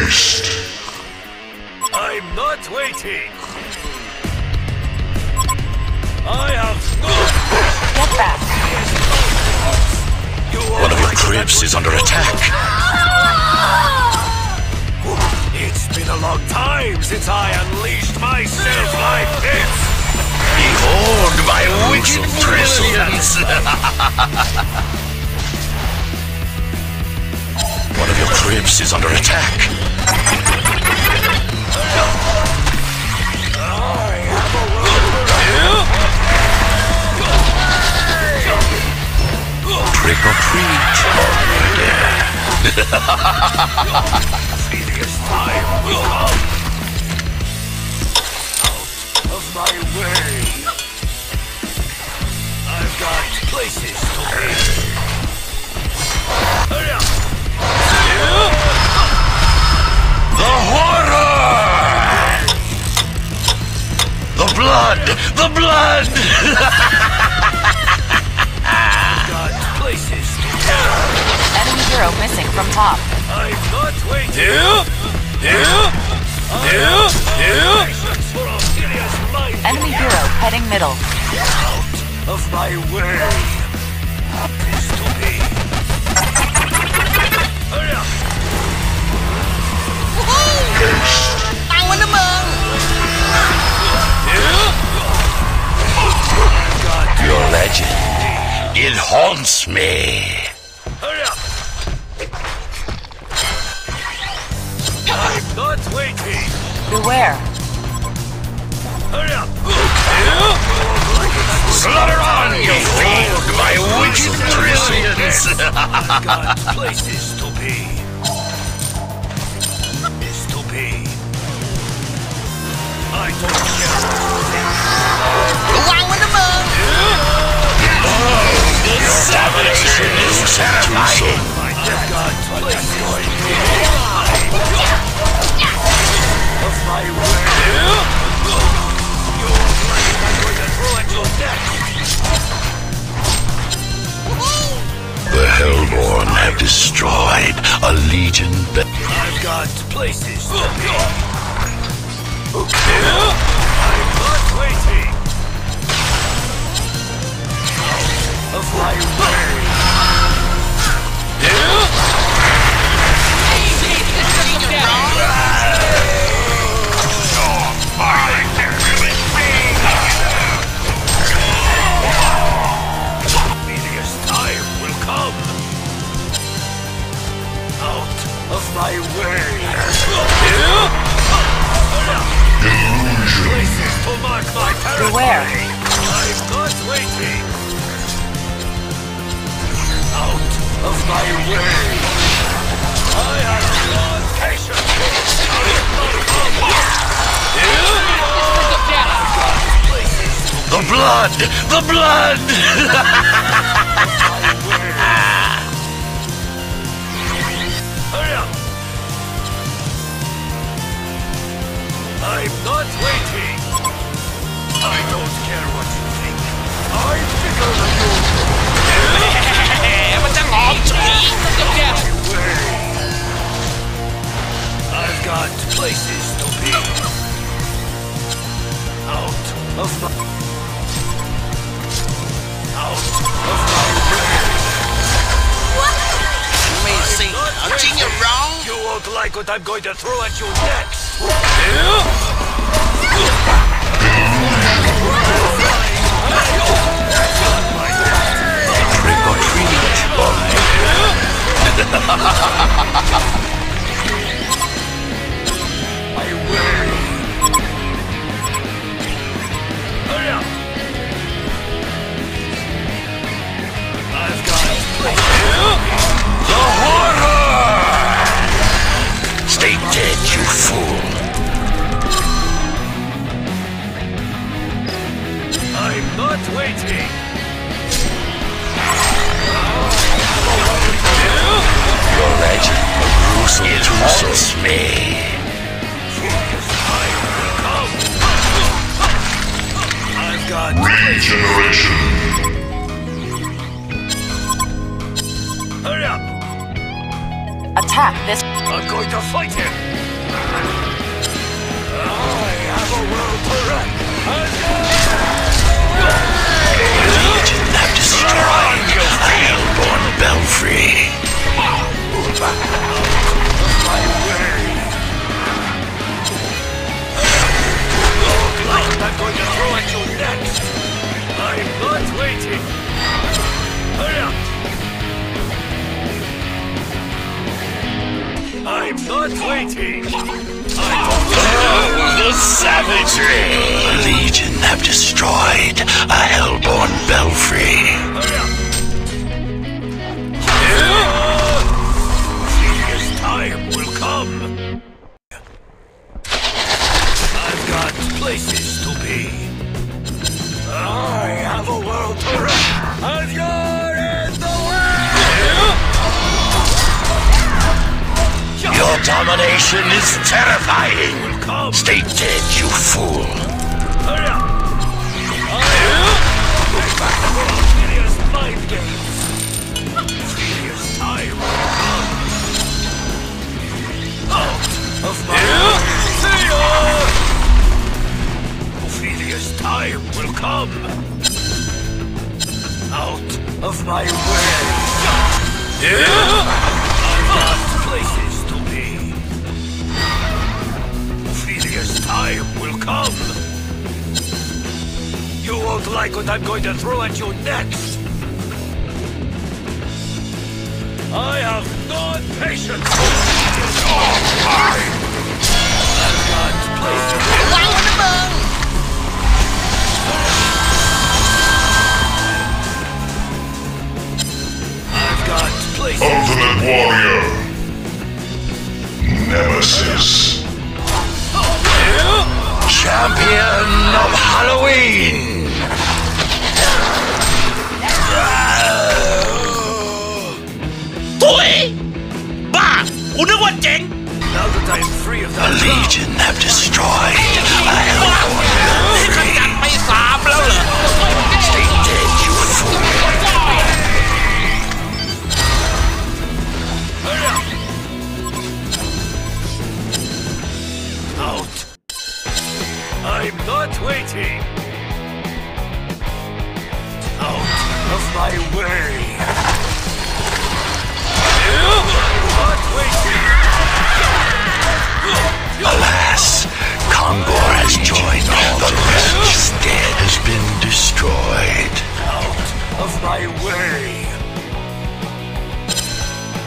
Haste! I'm not waiting! I have stopped! Get back! One of your cribs is under attack! It's been a long time since I unleashed myself like this! Behold my wicked brilliance! One of your cribs is under attack. Trick or treat. Tedious time will come. Out of my way. I've got places to be. Hurry up. The horror! The blood! The blood! Enemy hero missing from top. I'm not waiting. Enemy hero heading middle. Out of my way. Happens to me. Hurry up. I want them all! Your legend, it haunts me. Hurry up! I'm not waiting. Beware. Hurry up! Slaughter on, you fiend, my wicked brilliance! I've got places to be. I don't care. Along with the moon! Oh, this salvation is terrifying! I've got places to be. Of my way. Your life is going to ruin your death. The Hellborn have destroyed a legion that... I've got places to be. Okay. I'm not waiting. Out of my way. Medious time will come. Out of my way. Illusion. Beware. I'm not waiting. Out of my way. I have lost patience. The blood! The blood! Hurry up! I'm not waiting! I don't care what you think. I'm bigger than you! I've got places to be. Out of my... Out of my way! What? You may say, touching you wrong? You won't like what I'm going to throw at you next! Hurry up! Attack this! I'm going to fight him! the world to run. The Legion laps each rhyme, a hellborn belfry. My way. I'm going to throw at your neck. I'm not waiting. Hurry up. I'm not waiting! Oh, the savagery! The Legion have destroyed a hellborn belfry. Serious time will come. I've got places to be. I have a world to run. And you're in the Your domination is terrifying! Stay dead, you fool! Hurry up! Take back the world! Serious mind games! Serious time! Out of my way! Serious time will come! Out of my way! I've got places! Time will come. You won't like what I'm going to throw at you next. I have no patience. I've got places. Wonderful. I've got places. Ultimate Warrior. Nemesis. Champion of Halloween! Toy! Bah! Now that I am free of that, the Legion have destroyed a hellborn belfry. Stay dead, you fool! Out! I'm not waiting! Out of my way! I'm not waiting! Alas, Kongor has joined the Legion. Stead has been destroyed. Out of my way!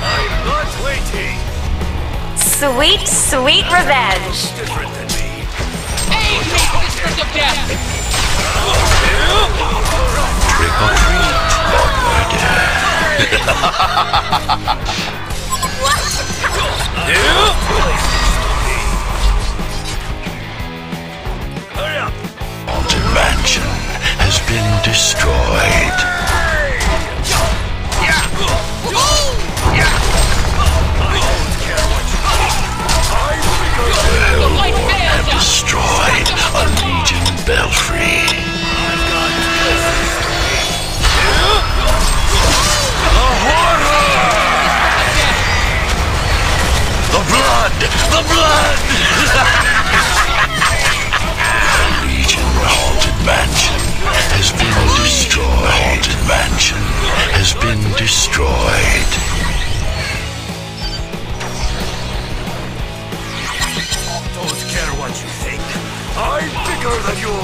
I'm not waiting! Sweet, sweet revenge! Different than me. Trick or treat, Lord Murder. Hurry up! Haunted Mansion has been destroyed. I don't care what you do. Destroyed a Legion belfry. The horror! The blood! The blood! The Legion haunted mansion has been destroyed. The haunted mansion has been destroyed. What you think? I'm bigger than you!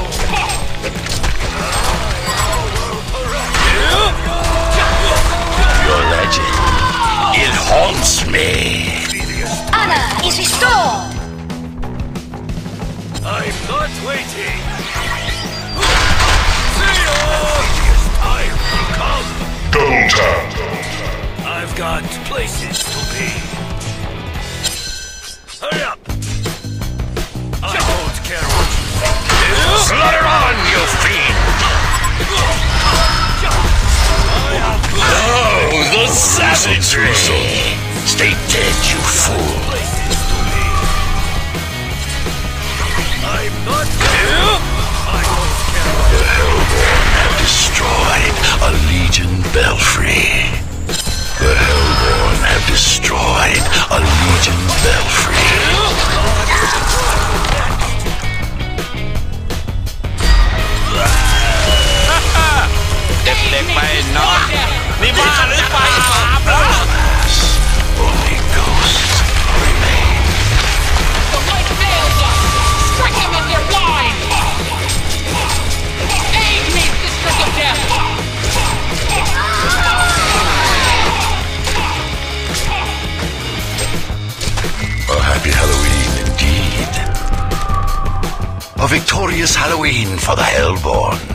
Your legend, it haunts me! Honor is restored! I'm not waiting! Time will come! Double tap! I've got places to be! Hurry up! Slaughter on, you fiend! Oh, the savagery! Stay dead, you fool! I'm not dead! The Hellborn have destroyed a Legion belfry. The Hellborn have destroyed a Legion belfry. is Halloween for the Hellborn.